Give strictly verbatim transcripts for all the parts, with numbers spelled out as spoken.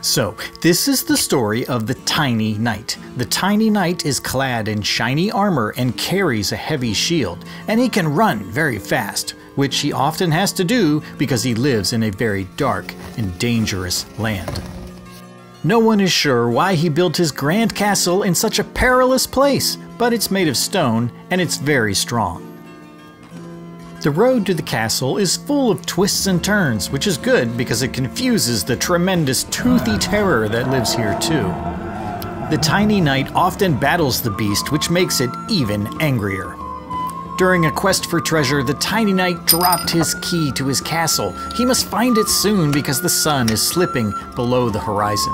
So, this is the story of the Tiny Knight. The Tiny Knight is clad in shiny armor and carries a heavy shield, and he can run very fast, which he often has to do because he lives in a very dark and dangerous land. No one is sure why he built his grand castle in such a perilous place, but it's made of stone and it's very strong. The road to the castle is full of twists and turns, which is good because it confuses the tremendous toothy terror that lives here too. The Tiny Knight often battles the beast, which makes it even angrier. During a quest for treasure, the Tiny Knight dropped his key to his castle. He must find it soon because the sun is slipping below the horizon.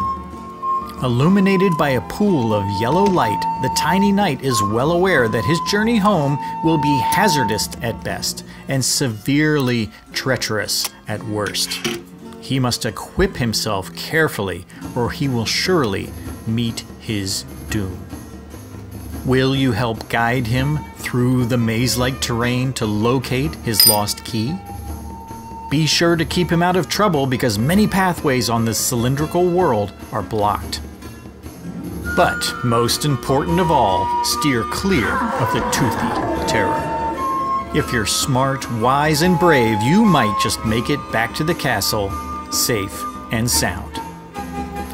Illuminated by a pool of yellow light, the Tiny Knight is well aware that his journey home will be hazardous at best and severely treacherous at worst. He must equip himself carefully, or he will surely meet his doom. Will you help guide him through the maze-like terrain to locate his lost key? Be sure to keep him out of trouble because many pathways on this cylindrical world are blocked. But most important of all, steer clear of the toothy terror. If you're smart, wise, and brave, you might just make it back to the castle, safe and sound.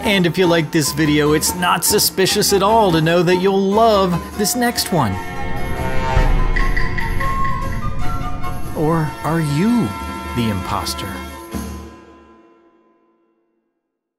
And if you like this video, it's not suspicious at all to know that you'll love this next one. Or are you the imposter?